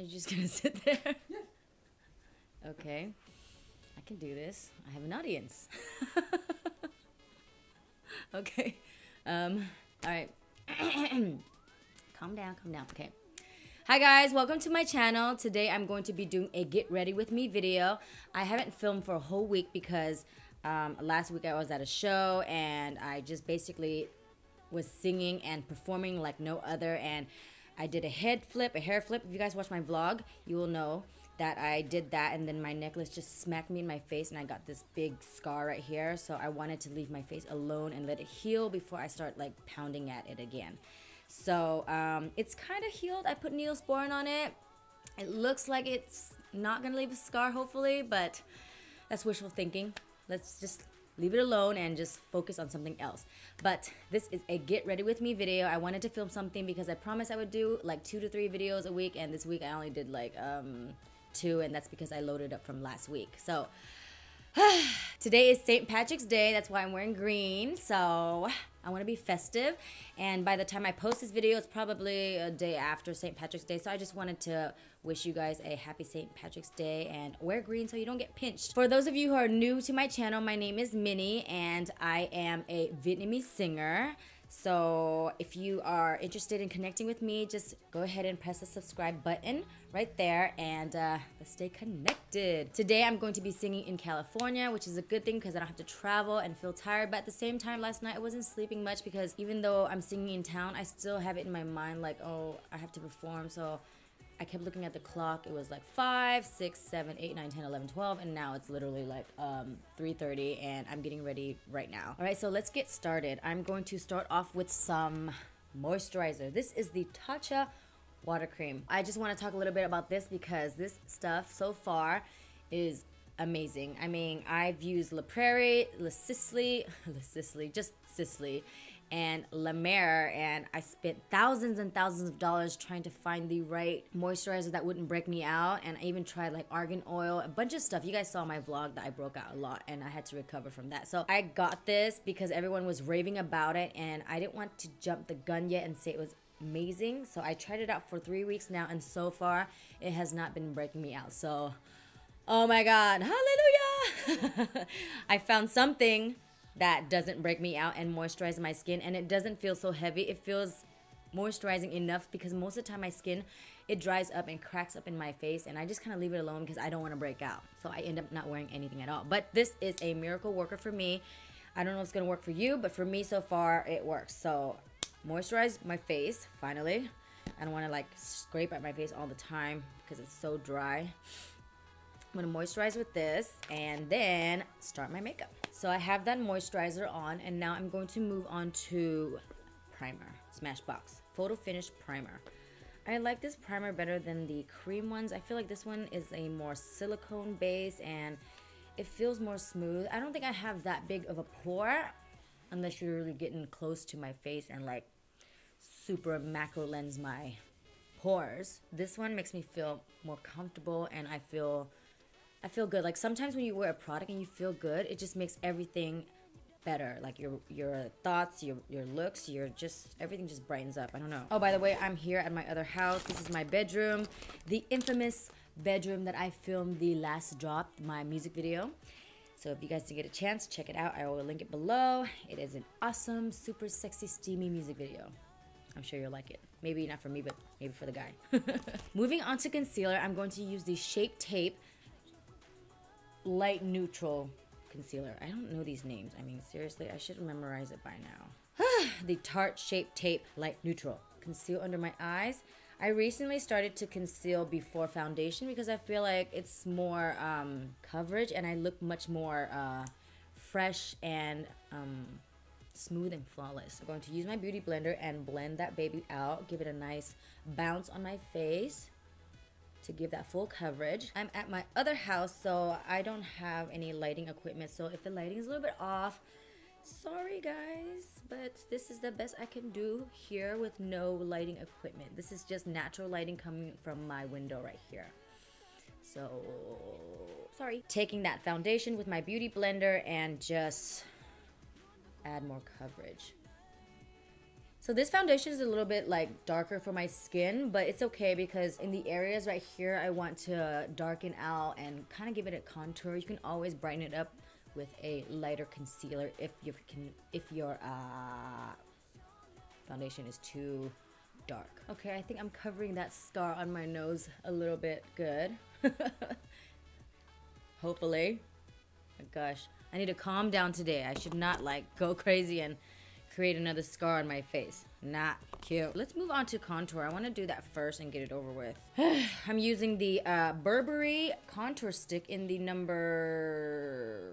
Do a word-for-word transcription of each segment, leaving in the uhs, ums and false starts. Are you just gonna sit there? Yeah. Okay. I can do this. I have an audience. Okay. Um, all right. Calm down, calm down. Okay. Hi guys, welcome to my channel. Today I'm going to be doing a get ready with me video. I haven't filmed for a whole week because um, last week I was at a show and I just basically was singing and performing like no other, and I did a head flip, a hair flip. If you guys watch my vlog, you will know that I did that, and then my necklace just smacked me in my face and I got this big scar right here. So I wanted to leave my face alone and let it heal before I start like pounding at it again. So um, it's kind of healed. I put Neosporin on it. It looks like it's not gonna leave a scar, hopefully, but that's wishful thinking. Let's just leave it alone and just focus on something else. But this is a get ready with me video. I wanted to film something because I promised I would do like two to three videos a week, and this week I only did like um, two, and that's because I loaded up from last week. So today is Saint Patrick's Day. That's why I'm wearing green. So I want to be festive, and by the time I post this video, it's probably a day after Saint Patrick's Day. So I just wanted to wish you guys a happy Saint Patrick's Day and wear green so you don't get pinched. For those of you who are new to my channel, my name is Minnie and I am a Vietnamese singer. So if you are interested in connecting with me, just go ahead and press the subscribe button right there, and uh, let's stay connected. Today I'm going to be singing in California, which is a good thing because I don't have to travel and feel tired. But at the same time, last night I wasn't sleeping much because even though I'm singing in town, I still have it in my mind like, oh, I have to perform. So I kept looking at the clock. It was like five, six, seven, eight, nine, ten, eleven, twelve, and now it's literally like um, three thirty, and I'm getting ready right now. All right, so let's get started. I'm going to start off with some moisturizer. This is the Tatcha water cream. I just want to talk a little bit about this because this stuff so far is amazing. I mean, I've used La Prairie, La Sisley, La Sisley, just Sisley, and La Mer, and I spent thousands and thousands of dollars trying to find the right moisturizer that wouldn't break me out. And I even tried like argan oil, a bunch of stuff. You guys saw my vlog that I broke out a lot and I had to recover from that. So I got this because everyone was raving about it and I didn't want to jump the gun yet and say it was amazing. So I tried it out for three weeks now, and so far it has not been breaking me out. So, oh my God, hallelujah! I found something that doesn't break me out and moisturize my skin, and it doesn't feel so heavy. It feels moisturizing enough because most of the time my skin, it dries up and cracks up in my face, and I just kind of leave it alone because I don't want to break out. So I end up not wearing anything at all. But this is a miracle worker for me. I don't know if it's gonna work for you, but for me so far it works. So moisturize my face, finally. I don't want to like scrape at my face all the time because it's so dry. I'm gonna moisturize with this and then start my makeup. So I have that moisturizer on, and now I'm going to move on to primer. Smashbox Photo Finish Primer. I like this primer better than the cream ones. I feel like this one is a more silicone base and it feels more smooth. I don't think I have that big of a pore unless you're really getting close to my face and like super macro lens my pores. This one makes me feel more comfortable, and I feel I feel good. Like sometimes when you wear a product and you feel good, it just makes everything better. Like your your thoughts, your your looks, your just everything just brightens up. I don't know. Oh, by the way, I'm here at my other house. This is my bedroom, the infamous bedroom that I filmed the last drop, my music video. So if you guys did get a chance, check it out. I will link it below. It is an awesome, super sexy, steamy music video. I'm sure you'll like it. Maybe not for me, but maybe for the guy. Moving on to concealer, I'm going to use the Shape Tape Light Neutral Concealer. I don't know these names. I mean, seriously, I should memorize it by now. The Tarte Shape Tape Light Neutral. Conceal under my eyes. I recently started to conceal before foundation because I feel like it's more um, coverage and I look much more uh, fresh and um, smooth and flawless. I'm going to use my beauty blender and blend that baby out. Give it a nice bounce on my face to give that full coverage. I'm at my other house, so I don't have any lighting equipment, so if the lighting is a little bit off, sorry guys, but this is the best I can do here with no lighting equipment. This is just natural lighting coming from my window right here, so sorry. Taking that foundation with my beauty blender and just add more coverage. So So this foundation is a little bit like darker for my skin, but it's okay because in the areas right here, I want to darken out and kind of give it a contour. You can always brighten it up with a lighter concealer if your can if your uh, foundation is too dark. Okay, I think I'm covering that scar on my nose a little bit good. Hopefully. Oh gosh, I need to calm down today. I should not like go crazy and create another scar on my face. Not cute. Let's move on to contour. I want to do that first and get it over with. I'm using the uh, Burberry contour stick in the number...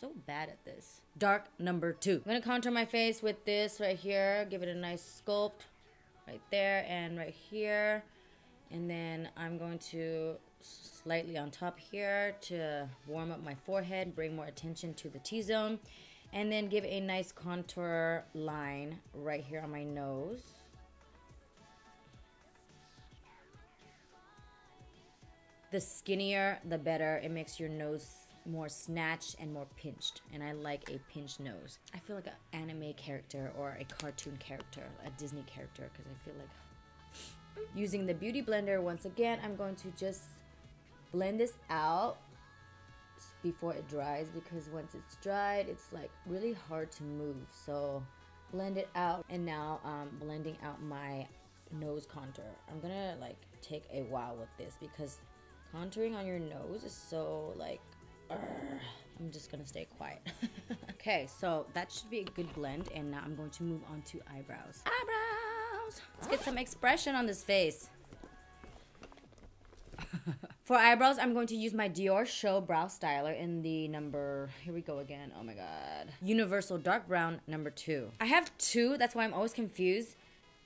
So bad at this. Dark number two. I'm going to contour my face with this right here. Give it a nice sculpt right there and right here. And then I'm going to slightly on top here to warm up my forehead, bring more attention to the T-zone. And then give a nice contour line right here on my nose. The skinnier, the better. It makes your nose more snatched and more pinched. And I like a pinched nose. I feel like an anime character or a cartoon character, a Disney character, because I feel like... Using the Beauty Blender once again, I'm going to just blend this out before it dries, because once it's dried it's like really hard to move. So blend it out. And now um, blending out my nose contour. I'm gonna like take a while with this because contouring on your nose is so like uh, I'm just gonna stay quiet. Okay, so that should be a good blend. And now I'm going to move on to eyebrows. Eyebrows! Let's get some expression on this face. For eyebrows, I'm going to use my Dior Show Brow Styler in the number, here we go again, oh my god. Universal Dark Brown number two. I have two, that's why I'm always confused.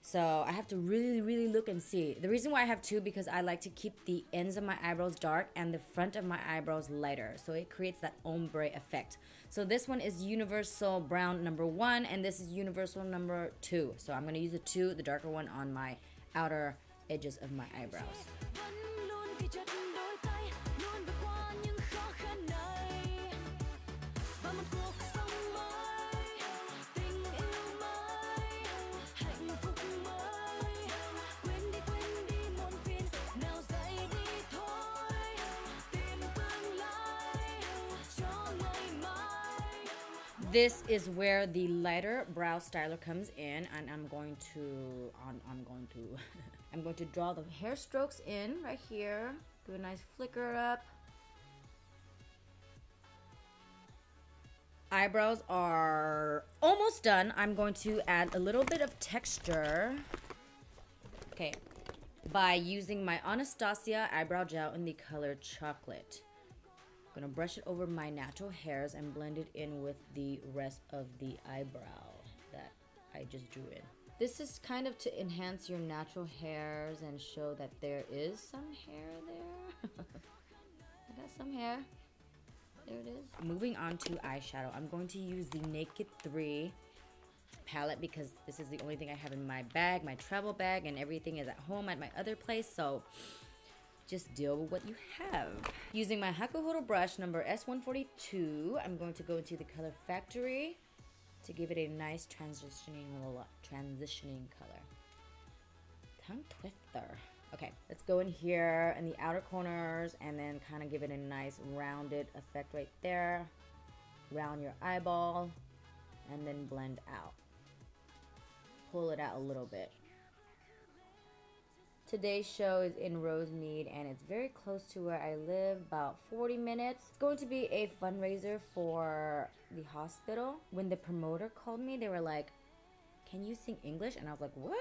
So I have to really, really look and see. The reason why I have two, because I like to keep the ends of my eyebrows dark and the front of my eyebrows lighter. So it creates that ombre effect. So this one is Universal Brown number one, and this is Universal number two. So I'm gonna use the two, the darker one, on my outer edges of my eyebrows. This is where the lighter brow styler comes in, and I'm going to, I'm, I'm going to, I'm going to draw the hair strokes in right here. Do a nice flicker up. Eyebrows are almost done. I'm going to add a little bit of texture. Okay, by using my Anastasia eyebrow gel in the color Chocolate. I'm gonna brush it over my natural hairs and blend it in with the rest of the eyebrow that I just drew in. This is kind of to enhance your natural hairs and show that there is some hair there. I got some hair. There it is. Moving on to eyeshadow, I'm going to use the Naked three palette because this is the only thing I have in my bag, my travel bag, and everything is at home at my other place, so just deal with what you have. Using my Hakuhodo brush number S one forty-two, I'm going to go into the color Factory to give it a nice transitioning transitioning color. Tongue twister. Okay, let's go in here in the outer corners and then kind of give it a nice rounded effect right there. Round your eyeball and then blend out. Pull it out a little bit. Today's show is in Rosemead, and it's very close to where I live, about forty minutes. It's going to be a fundraiser for the hospital. When the promoter called me, they were like, "Can you sing English?" And I was like, "What?"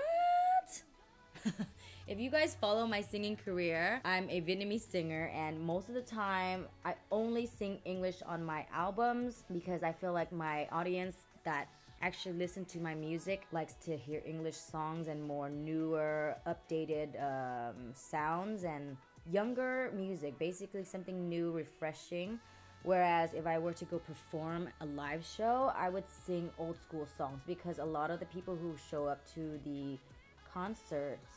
If you guys follow my singing career, I'm a Vietnamese singer, and most of the time, I only sing English on my albums because I feel like my audience that actually listen to my music likes to hear English songs and more newer, updated um, sounds and younger music, basically something new, refreshing. Whereas if I were to go perform a live show, I would sing old school songs because a lot of the people who show up to the concerts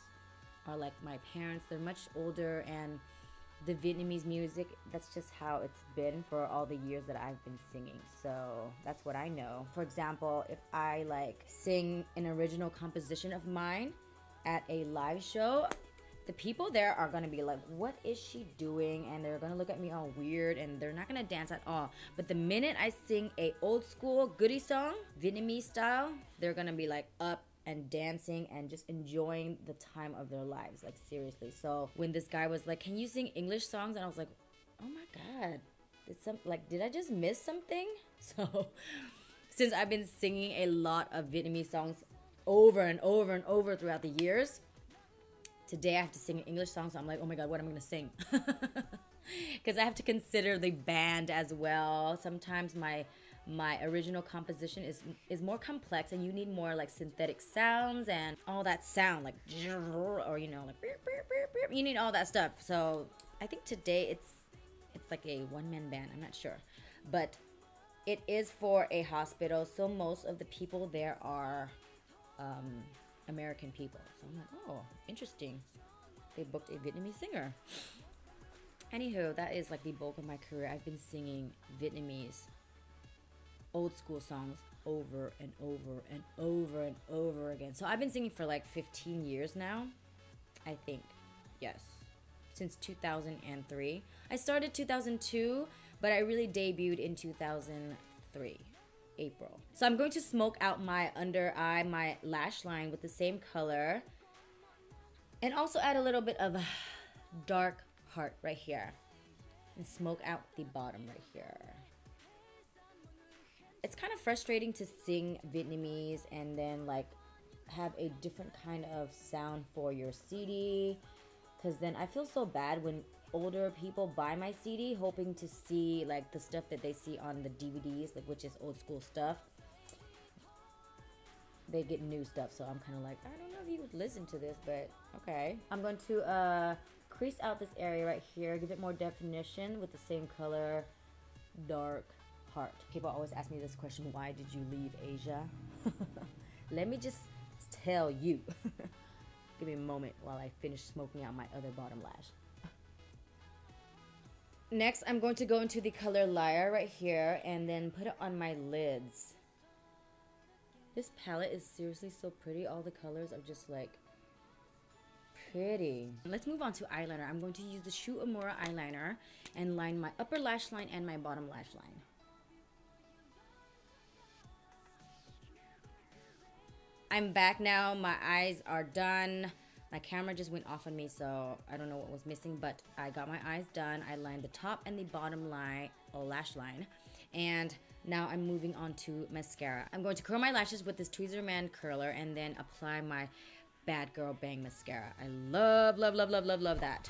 are like my parents. They're much older and the Vietnamese music. That's just how it's been for all the years that I've been singing. So that's what I know. For example, if I like sing an original composition of mine at a live show, the people there are gonna be like, what is she doing? And they're gonna look at me all weird and they're not gonna dance at all. But the minute I sing a old school goodie song, Vietnamese style, they're gonna be like up and dancing and just enjoying the time of their lives, like seriously. So when this guy was like, can you sing English songs? And I was like, oh my God, did some, like, did I just miss something? So since I've been singing a lot of Vietnamese songs over and over and over throughout the years, today I have to sing an English song, so I'm like, oh my God, what am I gonna sing? Because I have to consider the band as well. Sometimes my my original composition is is more complex, and you need more like synthetic sounds and all that sound, like, or you know, like, you need all that stuff. So I think today it's it's like a one-man band. I'm not sure, but it is for a hospital, so most of the people there are um, American people. So I'm like, oh, interesting. They booked a Vietnamese singer. Anywho, that is like the bulk of my career. I've been singing Vietnamese old school songs over and over and over and over again. So I've been singing for like fifteen years now, I think. Yes, since two thousand three. I started two thousand two, but I really debuted in two thousand three. April. So I'm going to smoke out my under eye, my lash line with the same color, and also add a little bit of a dark heart right here and smoke out the bottom right here. It's kind of frustrating to sing Vietnamese and then like have a different kind of sound for your C D, because then I feel so bad when older people buy my C D hoping to see like the stuff that they see on the D V Ds, like, which is old school stuff. They get new stuff, so I'm kind of like, I don't know if you would listen to this, but okay. I'm going to uh, crease out this area right here, give it more definition with the same color, dark heart. People always ask me this question, why did you leave Asia? Let me just tell you. Give me a moment while I finish smoking out my other bottom lash. Next, I'm going to go into the color Liar right here and then put it on my lids. This palette is seriously so pretty. All the colors are just like pretty. Let's move on to eyeliner. I'm going to use the Shu Uemura eyeliner and line my upper lash line and my bottom lash line. I'm back now. My eyes are done. My camera just went off on me, so I don't know what was missing, but I got my eyes done. I lined the top and the bottom line, oh, lash line. And now I'm moving on to mascara. I'm going to curl my lashes with this Tweezer Man curler and then apply my Bad Girl Bang mascara. I love, love, love, love, love, love that.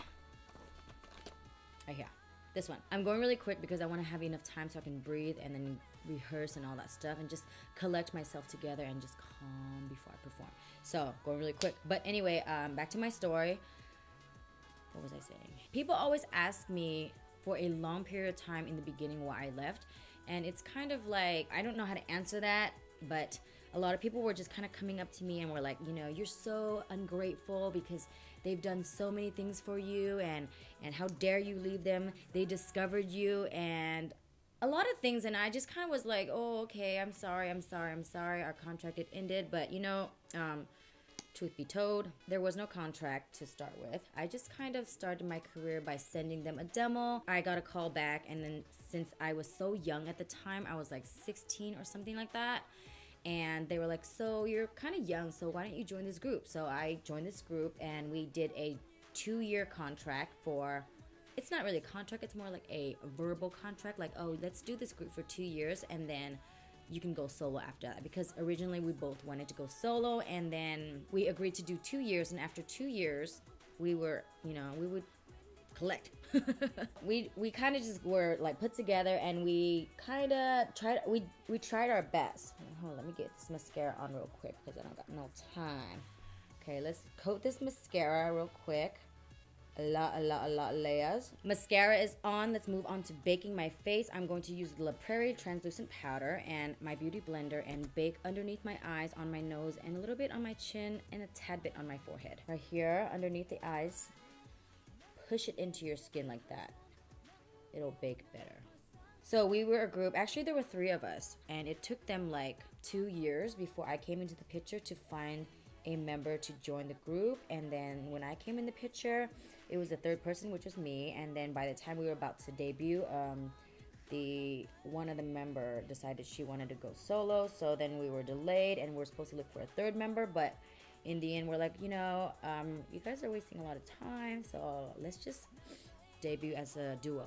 Right here, this one. I'm going really quick because I want to have enough time so I can breathe and then rehearse and all that stuff and just collect myself together and just calm before I perform. So going really quick, but anyway, um, back to my story. What was I saying? People always ask me for a long period of time in the beginning why I left, and it's kind of like I don't know how to answer that, but a lot of people were just kind of coming up to me and were like, you know, you're so ungrateful because they've done so many things for you, and and how dare you leave them, they discovered you, and a lot of things. And I just kind of was like, oh, okay, I'm sorry, I'm sorry, I'm sorry, our contract had ended. But you know, um, truth be told, there was no contract to start with. I just kind of started my career by sending them a demo. I got a call back, and then since I was so young at the time, I was like sixteen or something like that, and they were like, so you're kind of young, so why don't you join this group? So I joined this group, and we did a two-year contract for, it's not really a contract, it's more like a verbal contract, like, oh, let's do this group for two years, and then you can go solo after that, because originally we both wanted to go solo, and then we agreed to do two years, and after two years we were, you know, we would collect. we we kind of just were like put together, and we kind of tried, we we tried our best. Hold on, let me get this mascara on real quick because I don't got no time. Okay, let's coat this mascara real quick. A lot, a lot, a lot of layers. Mascara is on. Let's move on to baking my face. I'm going to use La Prairie translucent powder and my beauty blender and bake underneath my eyes, on my nose, and a little bit on my chin, and a tad bit on my forehead. Right here, underneath the eyes. push it into your skin like that. It'll bake better. So we were a group, actually there were three of us, and it took them like two years before I came into the picture to find a member to join the group. And then when I came in the picture, it was the third person, which was me. And then by the time we were about to debut, um, the one of the member decided she wanted to go solo. So then we were delayed and we were supposed to look for a third member, but in the end we're like, you know, um, you guys are wasting a lot of time, so let's just debut as a duo.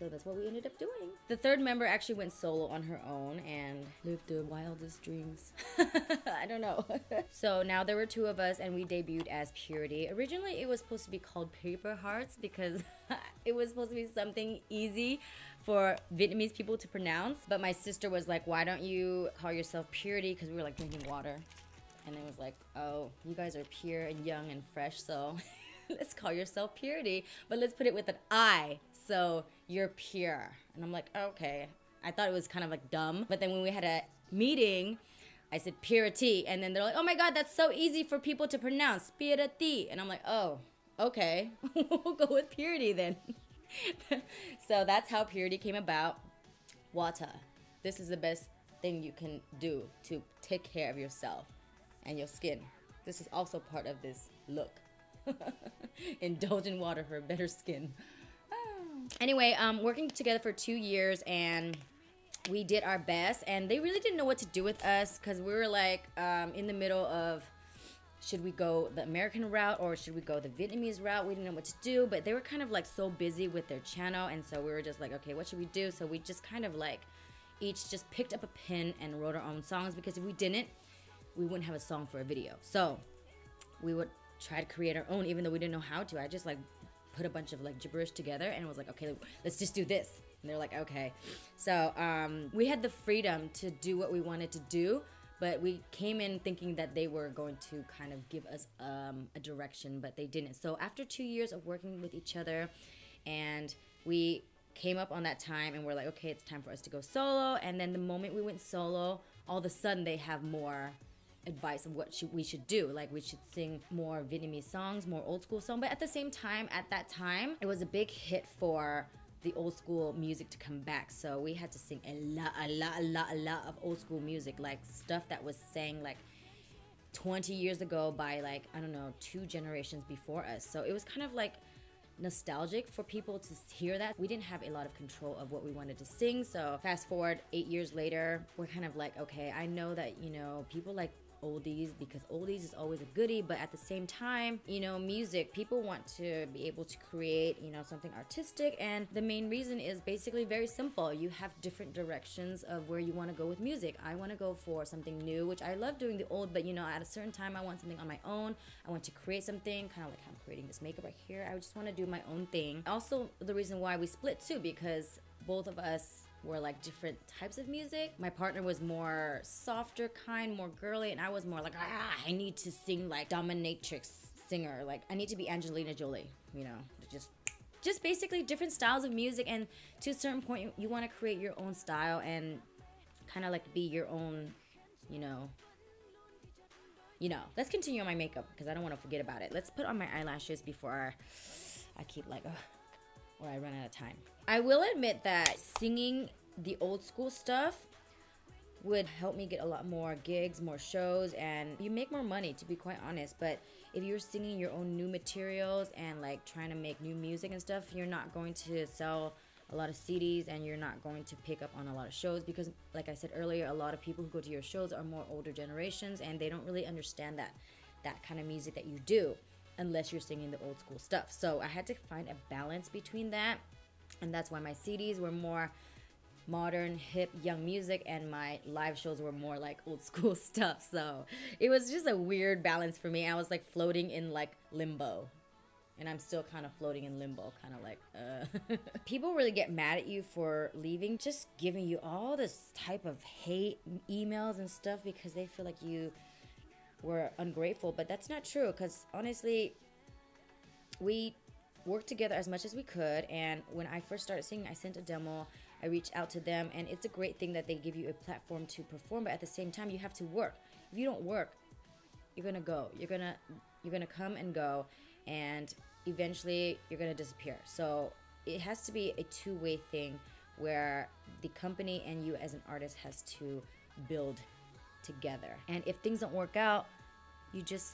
So that's what we ended up doing. The third member actually went solo on her own and lived the wildest dreams. I don't know. So now there were two of us and we debuted as Purity. Originally it was supposed to be called Paper Hearts because it was supposed to be something easy for Vietnamese people to pronounce. But my sister was like, why don't you call yourself Purity? Because we were like drinking water. And it was like, oh, you guys are pure and young and fresh, so let's call yourself Purity. But let's put it with an I. So you're pure. And I'm like, okay. I thought it was kind of like dumb. But then when we had a meeting, I said Purity. And then they're like, oh my God, that's so easy for people to pronounce. Purity. And I'm like, oh, okay. We'll go with Purity then. So that's how Purity came about. Water. This is the best thing you can do to take care of yourself and your skin. This is also part of this look. Indulge in water for better skin. Anyway, um, working together for two years and we did our best, and they really didn't know what to do with us because we were like um, in the middle of, should we go the American route or should we go the Vietnamese route? We didn't know what to do, but they were kind of like so busy with their channel, and so we were just like, okay, what should we do? So we just kind of like each just picked up a pen and wrote our own songs, because if we didn't, we wouldn't have a song for a video. So we would try to create our own even though we didn't know how to. I just like put a bunch of like gibberish together and was like, okay, let's just do this. And they're like, okay. So um, we had the freedom to do what we wanted to do, but we came in thinking that they were going to kind of give us um, a direction, but they didn't. So after two years of working with each other, and we came up on that time and we're like, okay, it's time for us to go solo. And then the moment we went solo, all of a sudden they have more advice of what should we should do. Like, we should sing more Vietnamese songs, more old school songs, but at the same time, at that time, it was a big hit for the old school music to come back, so we had to sing a lot, a lot, a lot, a lot of old school music, like stuff that was sang like twenty years ago by like, I don't know, two generations before us. So it was kind of like nostalgic for people to hear that. We didn't have a lot of control of what we wanted to sing, so fast forward eight years later, we're kind of like, okay, I know that, you know, people like oldies because oldies is always a goodie, but at the same time, you know, music, people want to be able to create, you know, something artistic, and the main reason is basically very simple. You have different directions of where you want to go with music. I want to go for something new, which I love doing the old, but you know, at a certain time I want something on my own. I want to create something, kind of like how I'm creating this makeup right here. I just want to do my own thing. Also, the reason why we split too, because both of us were like different types of music. My partner was more softer kind, more girly, and I was more like, ah, I need to sing like dominatrix singer. Like, I need to be Angelina Jolie, you know, just, just basically different styles of music. And to a certain point, you, you want to create your own style and kind of like be your own, you know, you know. Let's continue on my makeup because I don't want to forget about it. Let's put on my eyelashes before I, I keep like, ugh, or I run out of time. I will admit that singing the old school stuff would help me get a lot more gigs, more shows, and you make more money, to be quite honest. But if you're singing your own new materials and like trying to make new music and stuff, you're not going to sell a lot of C Ds and you're not going to pick up on a lot of shows, because like I said earlier, a lot of people who go to your shows are more older generations and they don't really understand that that kind of music that you do unless you're singing the old school stuff. So I had to find a balance between that. And that's why my C Ds were more modern, hip, young music, and my live shows were more like old school stuff. So it was just a weird balance for me. I was like floating in like limbo. And I'm still kind of floating in limbo, kind of like, uh. People really get mad at you for leaving, just giving you all this type of hate emails and stuff because they feel like you were ungrateful. But that's not true, because honestly, we worked together as much as we could, and when I first started singing, I sent a demo, I reached out to them, and it's a great thing that they give you a platform to perform, but at the same time, you have to work. If you don't work, you're gonna go. You're gonna, you're gonna come and go, and eventually you're going to disappear. So it has to be a two-way thing where the company and you as an artist has to build together. And if things don't work out, you just,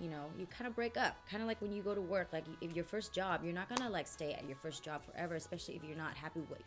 you know, you kind of break up. Kind of like when you go to work, like if your first job, you're not gonna like stay at your first job forever, especially if you're not happy with,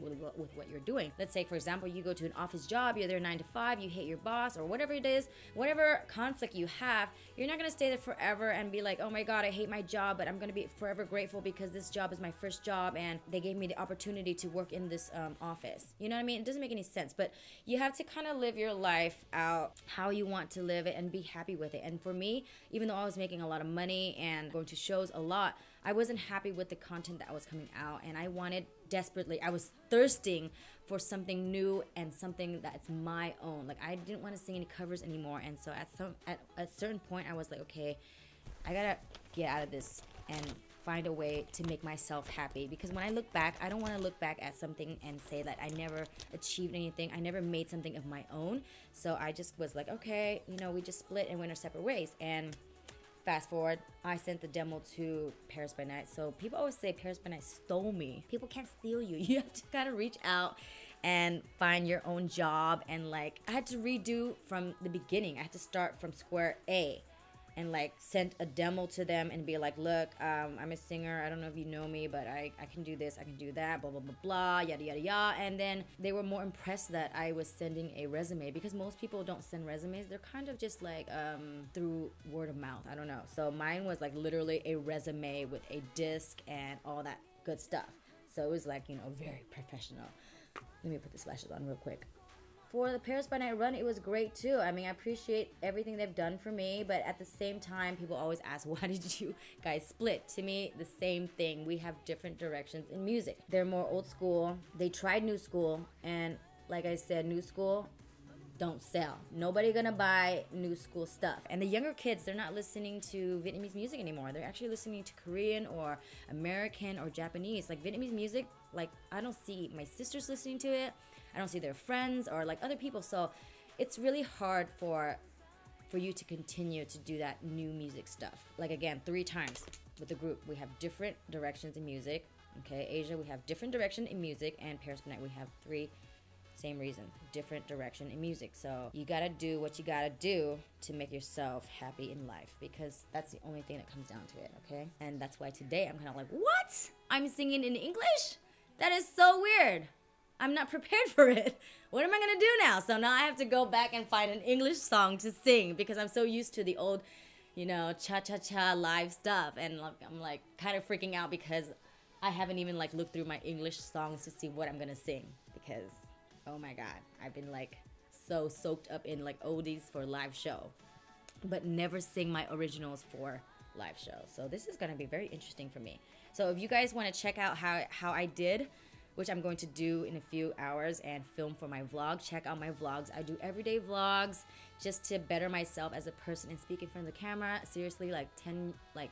with, with, with what you're doing. Let's say, for example, you go to an office job, you're there nine to five, you hate your boss or whatever it is, whatever conflict you have, you're not gonna stay there forever and be like, oh my God, I hate my job, but I'm gonna be forever grateful because this job is my first job and they gave me the opportunity to work in this um, office. You know what I mean? It doesn't make any sense, but you have to kind of live your life out how you want to live it and be happy with it. And for me, even though I was making a lot of money and going to shows a lot, I wasn't happy with the content that was coming out, and I wanted desperately, I was thirsting for something new and something that's my own. Like I didn't want to sing any covers anymore, and so at some at a certain point I was like, okay, I gotta get out of this and find a way to make myself happy, because when I look back, I don't want to look back at something and say that I never achieved anything, I never made something of my own. So I just was like, okay, you know, we just split and went our separate ways. And fast forward, I sent the demo to Paris by Night. So people always say Paris by Night stole me. People can't steal you. You have to kind of reach out and find your own job. And like, I had to redo from the beginning. I had to start from square A and like sent a demo to them and be like, look, um, I'm a singer. I don't know if you know me, but I, I can do this, I can do that, blah, blah, blah, blah, yada, yada, yada. And then they were more impressed that I was sending a resume, because most people don't send resumes. They're kind of just like um, through word of mouth. I don't know. So mine was like literally a resume with a disc and all that good stuff. So it was like, you know, very professional. Let me put the lashes on real quick. For the Paris by Night run, it was great too. I mean, I appreciate everything they've done for me, but at the same time, people always ask, why did you guys split? To me, the same thing. We have different directions in music. They're more old school. They tried new school, and like I said, new school don't sell. Nobody gonna buy new school stuff. And the younger kids, they're not listening to Vietnamese music anymore. They're actually listening to Korean or American or Japanese. Like Vietnamese music, like I don't see my sisters listening to it. I don't see their friends or like other people. So it's really hard for for you to continue to do that new music stuff. Like again, three times with the group, we have different directions in music. Okay, Asia, we have different direction in music, and Paris by Night, we have three, same reason, different direction in music. So you gotta do what you gotta do to make yourself happy in life, because that's the only thing that comes down to it, okay? And that's why today I'm kind of like, what? I'm singing in English? That is so weird. I'm not prepared for it. What am I gonna do now? So now I have to go back and find an English song to sing, because I'm so used to the old, you know, cha-cha-cha live stuff. And I'm like kind of freaking out because I haven't even like looked through my English songs to see what I'm gonna sing, because oh my God, I've been like so soaked up in like oldies for live show, but never sing my originals for live show. So this is gonna be very interesting for me. So if you guys wanna check out how, how I did, which I'm going to do in a few hours and film for my vlog, check out my vlogs. I do everyday vlogs just to better myself as a person and speak in front of the camera. Seriously, like ten, like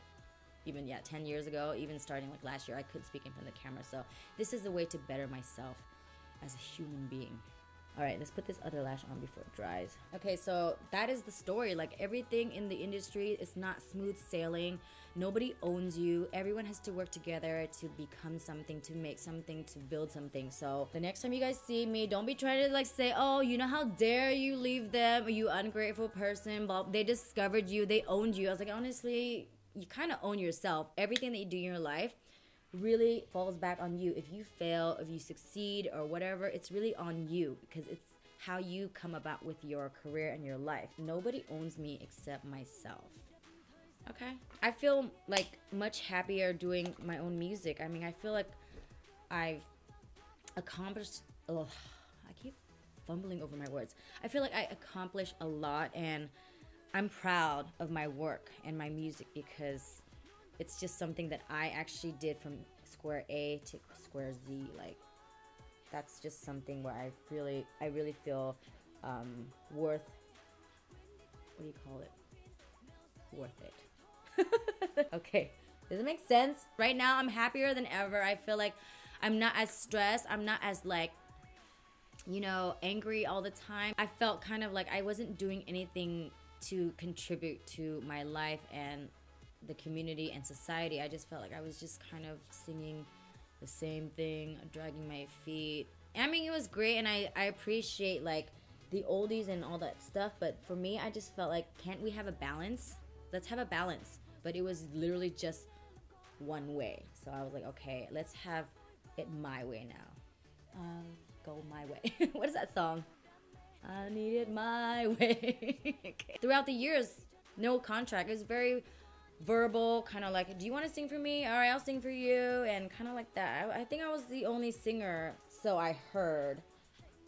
even yeah, ten years ago, even starting like last year, I couldn't speak in front of the camera. So this is a way to better myself as a human being. All right, let's put this other lash on before it dries. Okay, so that is the story. Like everything in the industry is not smooth sailing. Nobody owns you. Everyone has to work together to become something, to make something, to build something. So the next time you guys see me, don't be trying to like say, oh, you know, how dare you leave them, you ungrateful person, but they discovered you, they owned you. I was like, honestly, you kind of own yourself. Everything that you do in your life really falls back on you. If you fail, if you succeed or whatever, it's really on you, because it's how you come about with your career and your life. Nobody owns me except myself. Okay, I feel like much happier doing my own music. I mean, I feel like I've accomplished, ugh, I keep fumbling over my words. I feel like I accomplished a lot, and I'm proud of my work and my music, because it's just something that I actually did from square A to square Z. Like, that's just something where I really, I really feel um, worth, what do you call it? Worth it. Okay, does it make sense? Right now, I'm happier than ever. I feel like I'm not as stressed. I'm not as like, you know, angry all the time. I felt kind of like I wasn't doing anything to contribute to my life and the community and society. I just felt like I was just kind of singing the same thing, dragging my feet. I mean, it was great, and I, I appreciate, like, the oldies and all that stuff, but for me, I just felt like, can't we have a balance? Let's have a balance. But it was literally just one way. So I was like, okay, let's have it my way now. Um, go my way. What is that song? I need it my way. Okay. Throughout the years, no contract. It was very verbal, kind of like, do you want to sing for me? All right, I'll sing for you, and kind of like that. I, I think I was the only singer, so I heard,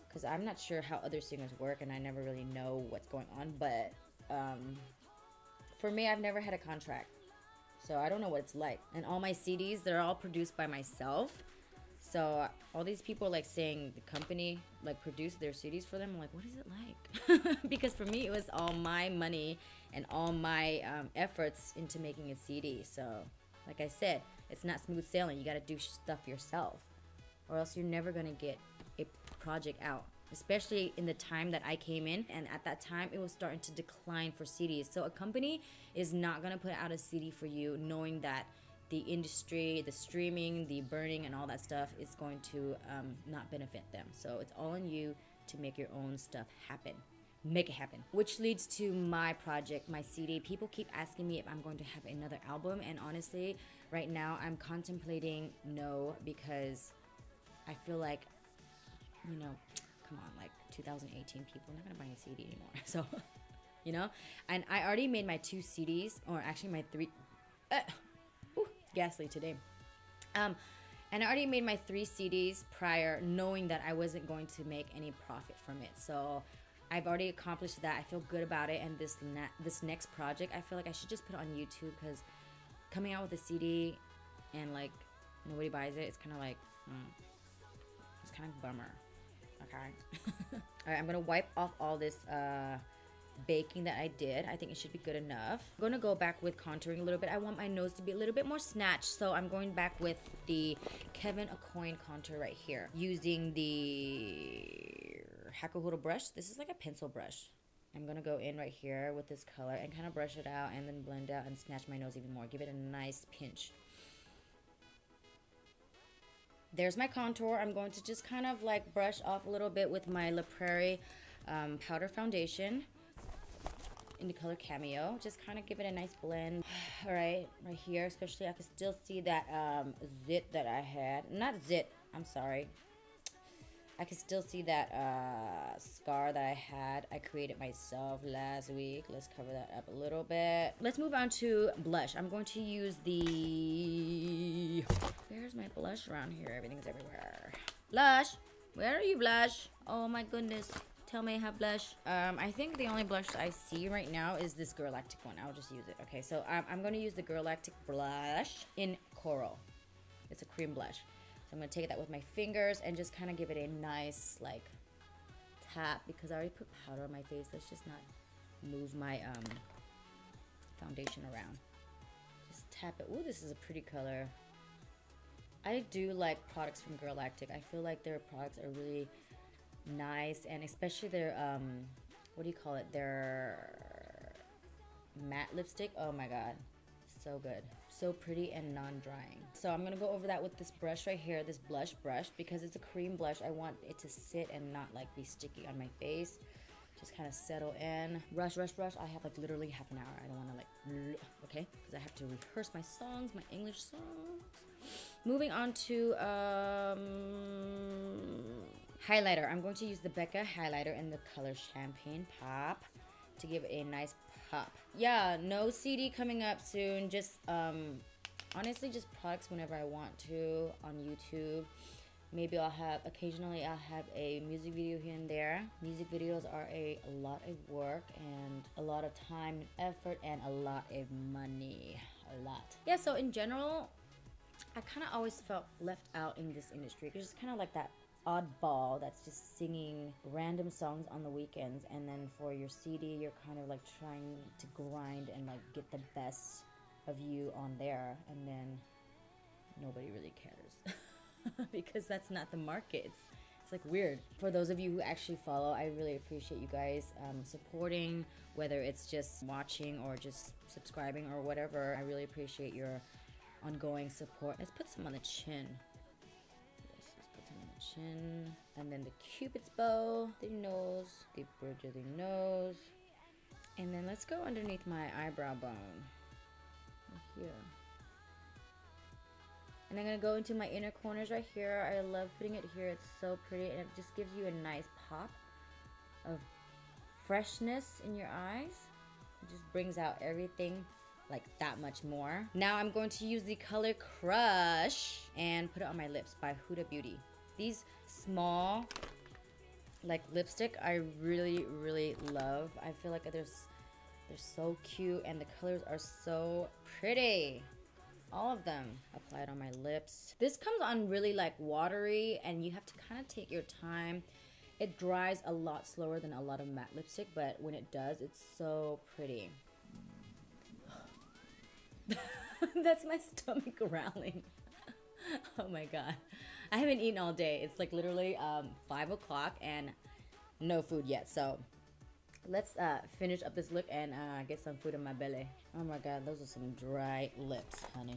because I'm not sure how other singers work, and I never really know what's going on, but um, for me, I've never had a contract, so I don't know what it's like. And all my C Ds, they're all produced by myself, so all these people like saying the company like produced their C Ds for them. I'm like, what is it like? Because for me, it was all my money and all my um, efforts into making a C D. So like I said, it's not smooth sailing. You gotta do stuff yourself, or else you're never gonna get a project out, especially in the time that I came in. And at that time, it was starting to decline for C Ds. So a company is not gonna put out a C D for you, knowing that the industry, the streaming, the burning, and all that stuff is going to um, not benefit them. So it's all on you to make your own stuff happen. Make it happen. Which leads to my project, my C D. People keep asking me if I'm going to have another album, and honestly, right now I'm contemplating no, because I feel like, you know, come on, like two thousand eighteen, people are not gonna buy a C D anymore. So, you know, and I already made my two C Ds, or actually my three, uh, ghastly today. Um, and I already made my three C Ds prior, knowing that I wasn't going to make any profit from it. So I've already accomplished that. I feel good about it. And this na this next project, I feel like I should just put it on YouTube, because coming out with a C D and like nobody buys it, it's kind of like, mm, it's kind of bummer. Okay. All right, I'm gonna wipe off all this uh, baking that I did. I think it should be good enough. I'm gonna go back with contouring a little bit. I want my nose to be a little bit more snatched, so I'm going back with the Kevyn Aucoin contour right here, using the Hakuhodo brush. This is like a pencil brush. I'm gonna go in right here with this color and kind of brush it out, and then blend out and snatch my nose even more. Give it a nice pinch. There's my contour. I'm going to just kind of like brush off a little bit with my La Prairie um, powder foundation in the color Cameo. Just kind of give it a nice blend. All right, right here, especially I can still see that um, zit that I had. Not zit, I'm sorry. I can still see that uh, scar that I had. I created myself last week. Let's cover that up a little bit. Let's move on to blush. I'm going to use the, where's my blush around here? Everything's everywhere. Blush, where are you, blush? Oh my goodness. Tell me I have blush. Um, I think the only blush I see right now is this Girlactik one. I'll just use it. Okay, so I'm, I'm going to use the Girlactik blush in Coral. It's a cream blush. So I'm going to take that with my fingers and just kind of give it a nice, like, tap. Because I already put powder on my face. Let's just not move my um, foundation around. Just tap it. Ooh, this is a pretty color. I do like products from Girlactik. I feel like their products are really nice, and especially their um what do you call it, their matte lipstick. Oh my god, so good, so pretty and non-drying. So I'm gonna go over that with this brush right here, this blush brush, because it's a cream blush. I want it to sit and not like be sticky on my face, just kind of settle in. Rush, rush, rush. I have like literally half an hour. I don't want to like, okay, because I have to rehearse my songs, my English songs. Moving on to um highlighter. I'm going to use the Becca highlighter in the color Champagne Pop to give it a nice pop. Yeah, no C D coming up soon. Just um, honestly, just products whenever I want to on YouTube. Maybe I'll have, occasionally I'll have a music video here and there. Music videos are a, a lot of work and a lot of time and effort and a lot of money. A lot. Yeah, so in general, I kind of always felt left out in this industry. It's just kind of like that oddball that's just singing random songs on the weekends, and then for your C D you're kind of like trying to grind and like get the best of you on there, and then nobody really cares because that's not the market. It's, It's like weird. For those of you who actually follow, I really appreciate you guys um, supporting, whether it's just watching or just subscribing or whatever. I really appreciate your ongoing support. Let's put some on the chin. Yes, let's put some on the chin. And then the Cupid's bow, the nose, the bridge of the nose. And then let's go underneath my eyebrow bone. Right here. And I'm gonna go into my inner corners right here. I love putting it here, it's so pretty, and it just gives you a nice pop of freshness in your eyes. It just brings out everything like that much more. Now I'm going to use the color Crush and put it on my lips by Huda Beauty. These small, like, lipstick I really, really love. I feel like there's, they're so cute and the colors are so pretty. All of them. Apply it on my lips. This comes on really like watery and you have to kind of take your time. It dries a lot slower than a lot of matte lipstick, but when it does, it's so pretty. That's my stomach growling. Oh my god. I haven't eaten all day. It's like literally um, five o'clock and no food yet, so let's uh, finish up this look and uh, get some food in my belly. Oh my god, those are some dry lips, honey.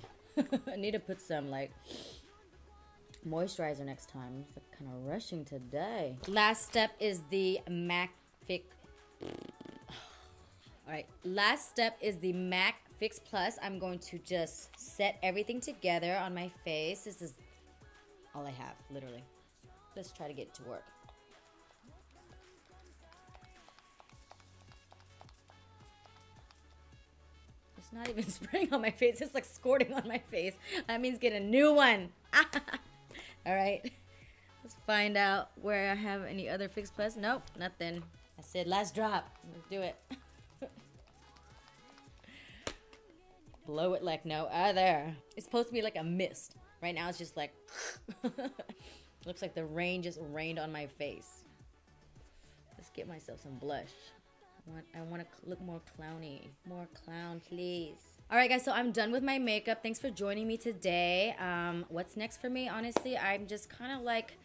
I need to put some like moisturizer next time. It's like, kind of rushing today. Last step is the MAC Fix. Alright, last step is the MAC Fix Plus. I'm going to just set everything together on my face. This is all I have, literally. Let's try to get it to work. It's not even spraying on my face, it's like squirting on my face. That means get a new one. All right, let's find out where I have any other Fix Plus. Nope, nothing. I said last drop, let's do it. Blow it like no other. It's supposed to be like a mist. Right now it's just like, looks like the rain just rained on my face. Let's get myself some blush. I want, I want to look more clowny. More clown, please. Alright guys, so I'm done with my makeup. Thanks for joining me today. Um, what's next for me? Honestly, I'm just kind of like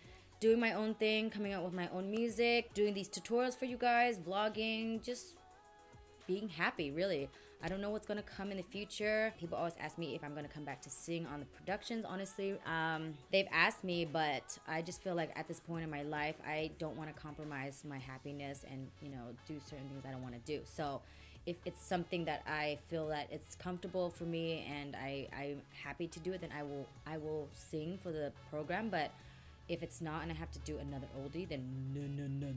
doing my own thing, coming out with my own music, doing these tutorials for you guys, vlogging, just being happy, really. I don't know what's gonna come in the future. People always ask me if I'm gonna come back to sing on the productions. Honestly, um, they've asked me, but I just feel like at this point in my life, I don't wanna compromise my happiness and, you know, do certain things I don't wanna do. So if it's something that I feel that it's comfortable for me and I, I'm happy to do it, then I will, I will sing for the program. But if it's not and I have to do another oldie, then no, no, no,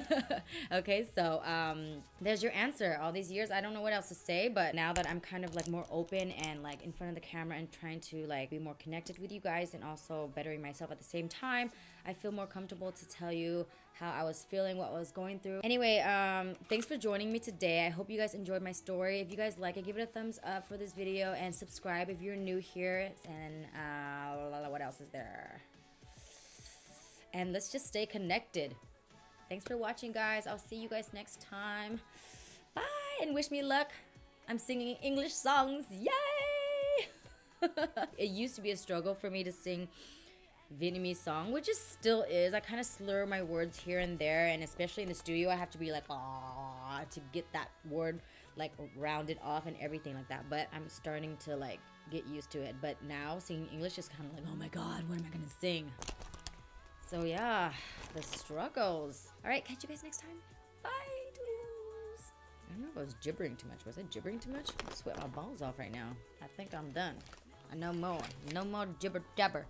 no. Okay, so um, there's your answer. All these years, I don't know what else to say, but now that I'm kind of like more open and like in front of the camera and trying to like be more connected with you guys and also bettering myself at the same time, I feel more comfortable to tell you how I was feeling, what I was going through. Anyway, um, thanks for joining me today. I hope you guys enjoyed my story. If you guys like it, give it a thumbs up for this video and subscribe if you're new here. And uh, what else is there? And let's just stay connected. Thanks for watching, guys. I'll see you guys next time. Bye, and wish me luck. I'm singing English songs. Yay! It used to be a struggle for me to sing Vietnamese song, which it still is. I kind of slur my words here and there, and especially in the studio, I have to be like, ah, to get that word like rounded off and everything like that. But I'm starting to like get used to it. But now singing English is kind of like, oh my god, what am I gonna sing? So yeah, the struggles. All right, catch you guys next time. Bye, doodles. I don't know if I was gibbering too much. Was I gibbering too much? I sweat my balls off right now. I think I'm done. No more, no more gibber jabber.